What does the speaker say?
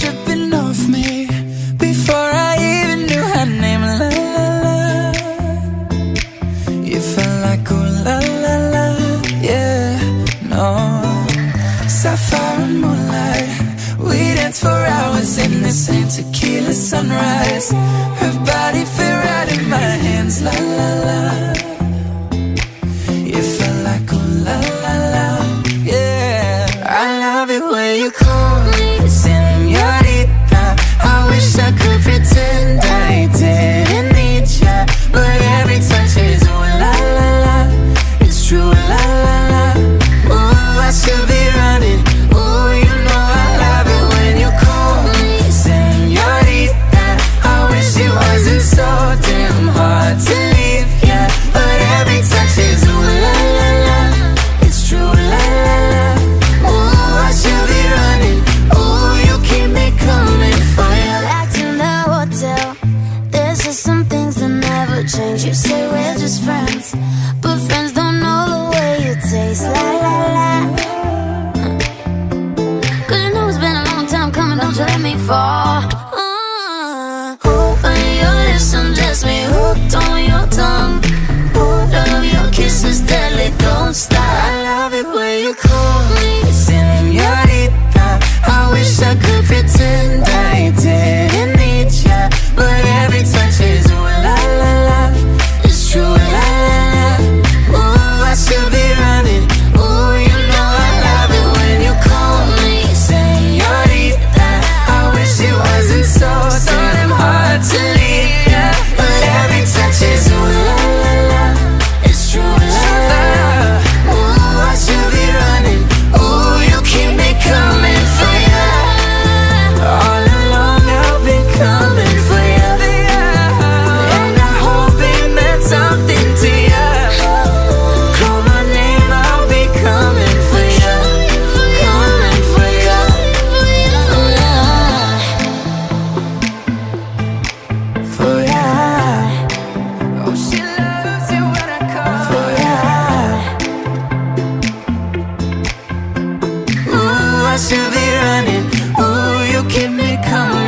tripping off me before I even knew her name. La la la, you felt like ooh la la la, yeah, no. Sapphire and moonlight, we danced for hours in the same tequila sunrise. Her body fit right in my hands, la la la. You felt like ooh la la la, yeah. I love it when you call me señorita. I wish I could pretend I didn't need ya, but every touch is ooh la la la. It's true, la la la. Ooh, I should be running. Ooh, you know I love it when you call me señorita. I wish it wasn't so damn hard to leave ya, but every touch is ooh la la la. It's true, la la la. Ooh, I should be running. Ooh, you keep me coming for you. Locked in the hotel, there's just some things that never change. You say we're just friends, but friends don't know the way you taste. La la la. Cause you know it's been a long time coming, don't you let me fall. Hook on your lips and just me hooked on your tongue. Hold on, your kiss is deadly, don't stop. I love it when you call me señorita. I wish I could pretend I didn't need ya, but every touch is ooh la la la. It's true, la la la. Ooh, I should be running. Ooh, you know I love it when you call me señorita. I wish it wasn't so damn hard to leave ya, but every touch is ooh la la la. It's true, la la la. Ooh, I should be running. Ooh, you keep me coming for ya. All along I've been coming for ya, and I hope it meant something to ya. Call my name, I'll be coming for ya, coming for ya. Ooh, yeah. For ya. Oh, she loves it when I call for ya. Ooh, I should be running. Ooh, you keep me coming.